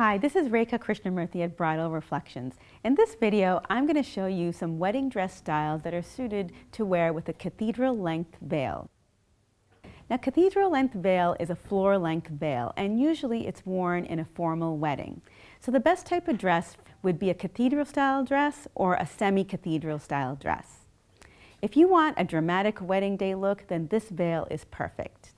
Hi, this is Rekha Krishnamurthy at Bridal Reflections. In this video, I'm going to show you some wedding dress styles that are suited to wear with a cathedral-length veil. Now, cathedral-length veil is a floor-length veil, and usually it's worn in a formal wedding. So the best type of dress would be a cathedral-style dress or a semi-cathedral-style dress. If you want a dramatic wedding day look, then this veil is perfect.